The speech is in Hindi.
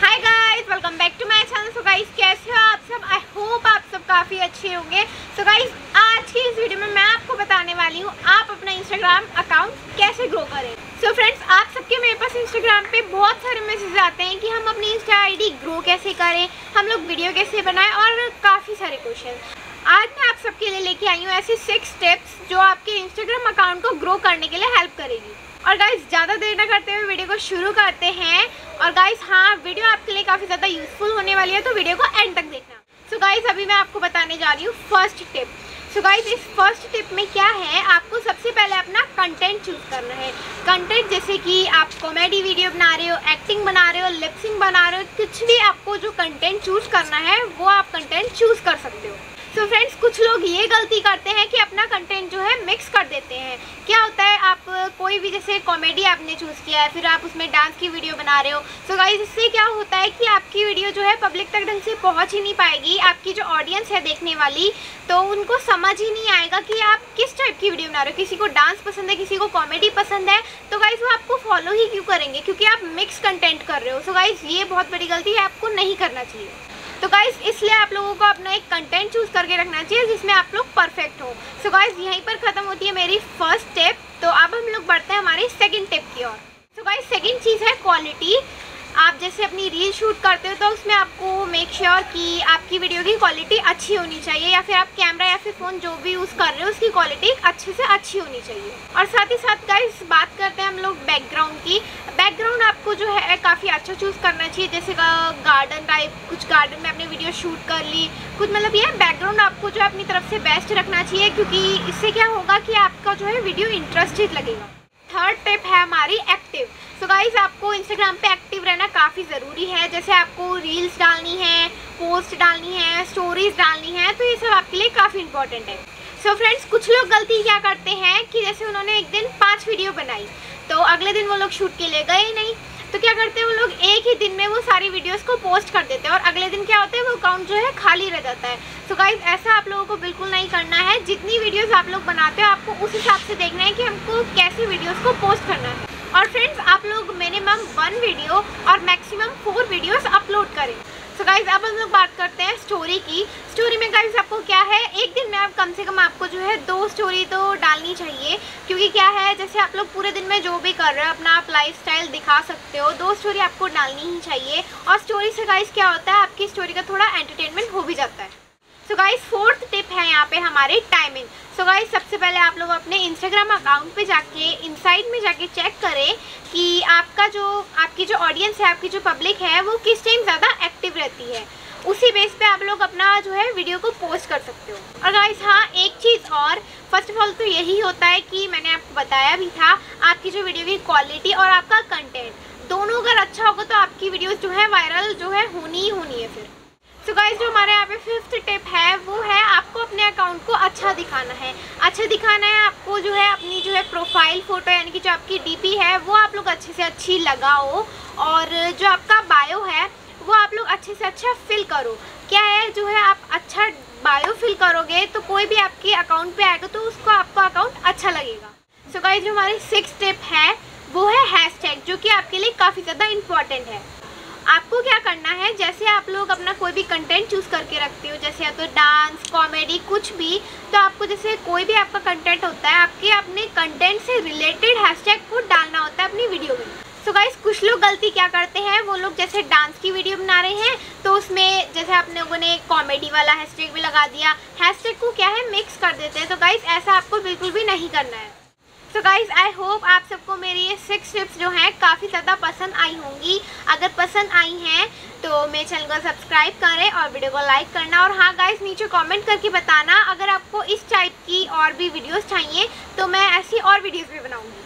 Hi guys, welcome back to my channel. So guys, कैसे हो आप सब? आई होप आप सब काफ़ी अच्छे होंगे। सो गाइस, आज की इस वीडियो में मैं आपको बताने वाली हूँ आप अपना इंस्टाग्राम अकाउंट कैसे ग्रो करें। सो फ्रेंड्स, आप सबके मेरे पास इंस्टाग्राम पे बहुत सारे मैसेज आते हैं कि हम अपनी इंस्टा आईडी ग्रो कैसे करें, हम लोग वीडियो कैसे बनाएं और काफ़ी सारे क्वेश्चन। आज मैं आप सबके लिए लेके आई हूँ ऐसे 6 स्टेप्स जो आपके इंस्टाग्राम अकाउंट को ग्रो करने के लिए हेल्प करेगी। और गाइस, ज़्यादा देर ना करते हुए वीडियो को शुरू करते हैं। और गाइस, हाँ, वीडियो आपके लिए काफ़ी ज़्यादा यूज़फुल होने वाली है, तो वीडियो को एंड तक देखना। सो गाइस, अभी मैं आपको बताने जा रही हूँ फर्स्ट टिप। सो गाइस, इस फर्स्ट टिप में क्या है, आपको सबसे पहले अपना कंटेंट चूज़ करना है। कंटेंट जैसे कि आप कॉमेडी वीडियो बना रहे हो, एक्टिंग बना रहे हो, लिपसिंग बना रहे हो, कुछ भी आपको जो कंटेंट चूज़ करना है वो आप कंटेंट चूज़ कर सकते हो। तो फ्रेंड्स, कुछ लोग ये गलती करते हैं कि अपना कंटेंट जो है मिक्स कर देते हैं। क्या होता है, आप कोई भी जैसे कॉमेडी आपने चूज़ किया है, फिर आप उसमें डांस की वीडियो बना रहे हो। सो गाइस, इससे क्या होता है कि आपकी वीडियो जो है पब्लिक तक ढंग से पहुंच ही नहीं पाएगी। आपकी जो ऑडियंस है देखने वाली, तो उनको समझ ही नहीं आएगा कि आप किस टाइप की वीडियो बना रहे हो। किसी को डांस पसंद है, किसी को कॉमेडी पसंद है, तो गाइस वो आपको फॉलो ही क्यों करेंगे, क्योंकि आप मिक्स कंटेंट कर रहे हो। सो गाइस, ये बहुत बड़ी गलती है, आपको नहीं करना चाहिए। तो गाइस, इसलिए आप लोगों को अपना एक कंटेंट चूज़ करके रखना चाहिए जिसमें आप लोग परफेक्ट हो। सो गाइस, यहीं पर ख़त्म होती है मेरी फर्स्ट टिप। तो अब हम लोग बढ़ते हैं हमारी सेकंड टिप की ओर। सो गाइस, सेकंड चीज़ है क्वालिटी। आप जैसे अपनी रील शूट करते हो तो उसमें आपको मेक श्योर कि आपकी वीडियो की क्वालिटी अच्छी होनी चाहिए, या फिर आप कैमरा या फिर फ़ोन जो भी यूज़ कर रहे हो उसकी क्वालिटी अच्छे से अच्छी होनी चाहिए। और साथ ही साथ गाइस, बात करते हैं हम लोग बैकग्राउंड की। बैकग्राउंड आपको जो है काफ़ी अच्छा चूज़ करना चाहिए, जैसे गार्डन टाइप, कुछ गार्डन में आपने वीडियो शूट कर ली, कुछ मतलब ये बैकग्राउंड आपको जो है अपनी तरफ से बेस्ट रखना चाहिए, क्योंकि इससे क्या होगा कि आपका जो है वीडियो इंटरेस्टिंग लगेगा। थर्ड टिप है हमारी एक्टिव। सो गाइस, आपको इंस्टाग्राम पे एक्टिव रहना काफ़ी ज़रूरी है। जैसे आपको रील्स डालनी है, पोस्ट डालनी है, स्टोरीज डालनी है, तो ये सब आपके लिए काफ़ी इंपॉर्टेंट है। सो फ्रेंड्स, कुछ लोग गलती क्या करते हैं कि जैसे उन्होंने एक दिन 5 वीडियो बनाई, तो अगले दिन वो लोग शूट के लिए गए ही नहीं, तो क्या करते हैं वो लोग एक ही दिन में वो सारी वीडियोस को पोस्ट कर देते हैं, और अगले दिन क्या होता है वो अकाउंट जो है खाली रह जाता है। सो गाइस, ऐसा आप लोगों को बिल्कुल नहीं करना है। जितनी वीडियोस आप लोग बनाते हो आपको उस हिसाब से देखना है कि हमको कैसे वीडियोस को पोस्ट करना है। और फ्रेंड्स, आप लोग मिनिमम 1 वीडियो और मैक्सिमम 4 वीडियोस अपलोड करें। सो गाइस, अब हम लोग बात करते हैं स्टोरी की। स्टोरी में गाइस, आपको क्या है, एक दिन में आप कम से कम आपको जो है 2 स्टोरी तो डालनी चाहिए, क्योंकि क्या है, जैसे आप लोग पूरे दिन में जो भी कर रहे हो अपना आप लाइफस्टाइल दिखा सकते हो, 2 स्टोरी आपको डालनी ही चाहिए। और स्टोरी से गाइस क्या होता है, आपकी स्टोरी का थोड़ा एंटरटेनमेंट हो भी जाता है। सो गाइस, फोर्थ टिप है यहाँ पे हमारी टाइमिंग। सो गाइस, सबसे पहले आप लोग अपने इंस्टाग्राम अकाउंट पे जाके इनसाइड में जाके चेक करें कि आपकी जो ऑडियंस है, आपकी जो पब्लिक है, वो किस टाइम ज़्यादा एक्टिव रहती है। उसी बेस पे आप लोग अपना जो है वीडियो को पोस्ट कर सकते हो। और गाइस, हाँ, एक चीज़ और, फर्स्ट ऑफ ऑल तो यही होता है कि मैंने आपको बताया भी था, आपकी जो वीडियो की क्वालिटी और आपका कंटेंट दोनों अगर अच्छा होगा तो आपकी वीडियोज़ जो है वायरल जो है होनी ही होनी है। फिर सो गाइस, जो हमारे यहाँ पे फिफ्थ टिप है वो है आपको अपने अकाउंट को अच्छा दिखाना है। अच्छा दिखाना है आपको जो है अपनी जो है प्रोफाइल फ़ोटो, यानी कि जो आपकी डीपी है वो आप लोग अच्छे से अच्छी लगाओ, और जो आपका बायो है वो आप लोग अच्छे से अच्छा फिल करो। क्या है, जो है आप अच्छा बायो फिल करोगे तो कोई भी आपके अकाउंट पे आएगा तो उसको आपका अकाउंट अच्छा लगेगा। सो गाइस, जो हमारी 6th टिप है वो है हैशटैग, जो कि आपके लिए काफ़ी ज़्यादा इंपॉर्टेंट है। आपको क्या करना है, जैसे आप लोग अपना कोई भी कंटेंट चूज़ करके रखते हो, जैसे या तो डांस, कॉमेडी, कुछ भी, तो आपको जैसे कोई भी आपका कंटेंट होता है, आपके अपने कंटेंट से रिलेटेड हैशटैग को डालना होता है अपनी वीडियो में। सो गाइस, कुछ लोग गलती क्या करते हैं, वो लोग जैसे डांस की वीडियो बना रहे हैं तो उसमें जैसे आप लोगों ने कॉमेडी वाला हैशटैग भी लगा दिया, हैशटैग को क्या है मिक्स कर देते हैं। तो गाइस, ऐसा आपको बिल्कुल भी नहीं करना है। सो गाइस, आई होप आप सबको मेरी ये 6 टिप्स जो हैं काफ़ी ज़्यादा पसंद आई होंगी। अगर पसंद आई हैं तो मेरे चैनल को सब्सक्राइब करें और वीडियो को लाइक करना। और हाँ गाइस, नीचे कमेंट करके बताना अगर आपको इस टाइप की और भी वीडियोस चाहिए, तो मैं ऐसी और वीडियोस भी बनाऊँगी।